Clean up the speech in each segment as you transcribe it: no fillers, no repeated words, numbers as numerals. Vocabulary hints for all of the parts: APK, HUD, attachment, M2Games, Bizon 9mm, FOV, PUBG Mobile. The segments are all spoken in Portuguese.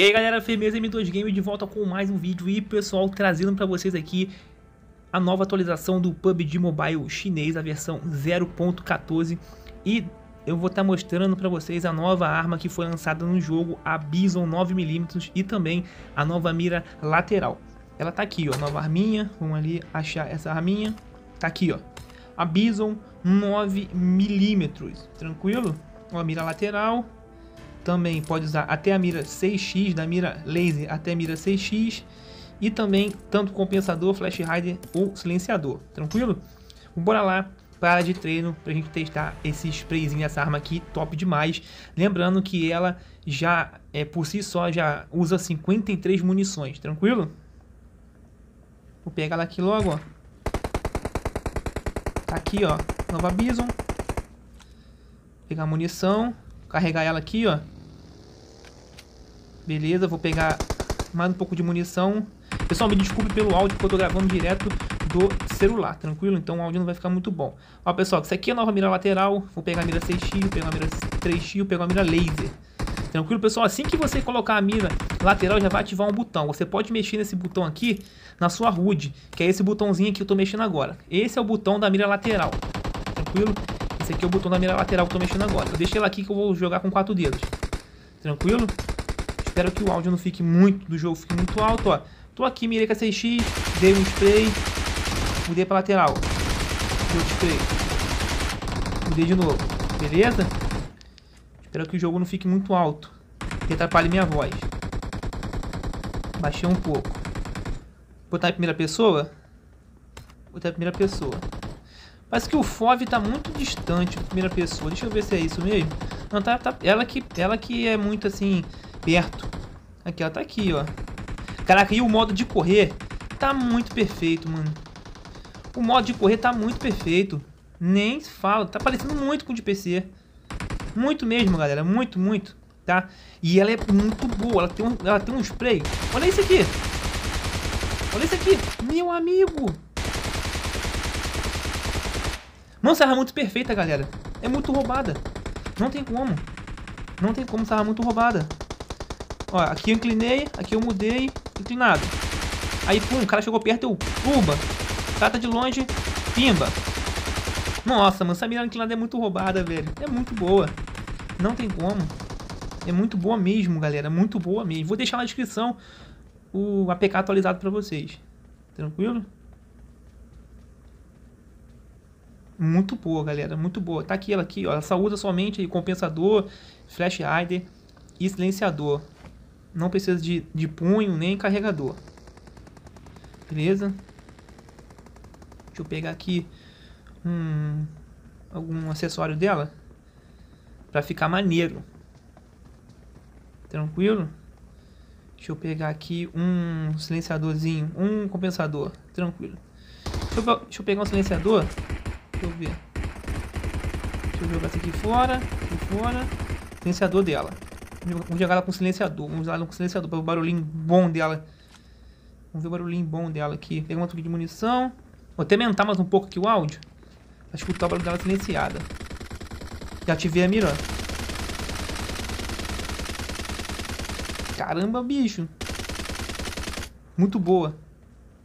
E aí galera, firmeza, M2Games de volta com mais um vídeo e pessoal, trazendo pra vocês aqui a nova atualização do PUBG Mobile chinês, a versão 0.14, e eu vou estar mostrando pra vocês a nova arma que foi lançada no jogo, a Bizon 9mm, e também a nova mira lateral. Ela tá aqui ó, nova arminha, vamos ali achar essa arminha, tá aqui ó, a Bizon 9mm, tranquilo? Ó, a mira lateral. Também pode usar até a mira 6x, da mira laser até a mira 6x. E também tanto compensador, flash rider ou silenciador, tranquilo? Bora lá para a área de treino para a gente testar esse sprayzinho, essa arma aqui, top demais. Lembrando que ela já, por si só, já usa 53 munições, tranquilo? Vou pegar ela aqui logo, ó. Tá aqui, ó, nova Bizon. Pegar a munição, carregar ela aqui, ó. Beleza, vou pegar mais um pouco de munição. Pessoal, me desculpe pelo áudio, porque eu tô gravando direto do celular, tranquilo? Então o áudio não vai ficar muito bom. Ó, pessoal, isso aqui é a nova mira lateral. Vou pegar a mira 6x, pegar a mira 3x, pegar a mira laser. Tranquilo, pessoal? Assim que você colocar a mira lateral, já vai ativar um botão. Você pode mexer nesse botão aqui na sua HUD, que é esse botãozinho que eu tô mexendo agora. Esse é o botão da mira lateral, tranquilo? Esse aqui é o botão da mira lateral que eu tô mexendo agora. Eu deixei ela aqui que eu vou jogar com 4 dedos. Tranquilo? Espero que o áudio não fique muito, do jogo fique muito alto, ó. Tô aqui, mirei com a 6x, dei um spray, mudei pra lateral, dei outro spray, mudei de novo, beleza? Espero que o jogo não fique muito alto, que atrapalhe minha voz. Baixei um pouco. Vou botar em primeira pessoa? Vou botar em primeira pessoa. Parece que o FOV tá muito distante da primeira pessoa. Deixa eu ver se é isso mesmo. Não, tá. Ela que é muito assim, perto. Aqui, ela tá aqui, ó. Caraca, e o modo de correr tá muito perfeito, mano. O modo de correr tá muito perfeito. Nem se fala. Tá parecendo muito com o de PC. Muito mesmo, galera. Muito, muito. Tá? E ela é muito boa. Ela tem um spray. Olha isso aqui. Olha isso aqui. Meu amigo. Mano, essa arma é muito perfeita, galera. É muito roubada. Não tem como. Não tem como, essa arma é muito roubada. Ó, aqui eu inclinei. Aqui eu mudei. Inclinado. Aí, pum, o cara chegou perto, eu pumba. Trata de longe. Pimba. Nossa, mano, essa mira inclinada é muito roubada, velho. É muito boa. Não tem como. É muito boa mesmo, galera. Muito boa mesmo. Vou deixar na descrição o APK atualizado pra vocês. Tranquilo? Muito boa, galera, muito boa. Tá aqui ela aqui, ó. Ela só usa somente compensador, flash rider e silenciador. Não precisa de punho nem carregador. Beleza? Deixa eu pegar aqui algum acessório dela pra ficar maneiro. Tranquilo? Deixa eu pegar aqui um silenciadorzinho, um compensador. Tranquilo. Deixa eu pegar um silenciador. Deixa eu jogar essa aqui fora. Aqui fora. Silenciador dela. Vamos jogar ela com silenciador. Vamos usar ela com silenciador para o barulhinho bom dela. Vamos ver o barulhinho bom dela aqui. Pegar um truque de munição. Vou até aumentar mais um pouco aqui o áudio. Pra escutar o barulho dela silenciada. Já ativei a mira. Caramba, bicho. Muito boa.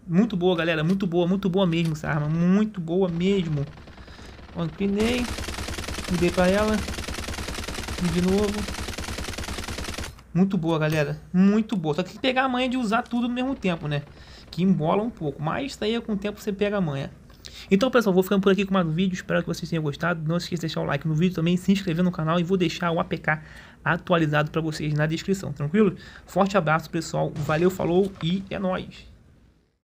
Muito boa, galera, muito boa mesmo essa arma, muito boa mesmo. Ó, inclinei, mudei pra ela, de novo. Muito boa, galera, muito boa. Só que tem que pegar a manha de usar tudo no mesmo tempo, né? Que embola um pouco, mas isso aí com o tempo você pega a manha. Então, pessoal, vou ficando por aqui com mais um vídeo, espero que vocês tenham gostado. Não se esqueça de deixar o like no vídeo também, se inscrever no canal, e vou deixar o APK atualizado pra vocês na descrição, tranquilo? Forte abraço, pessoal, valeu, falou e é nóis!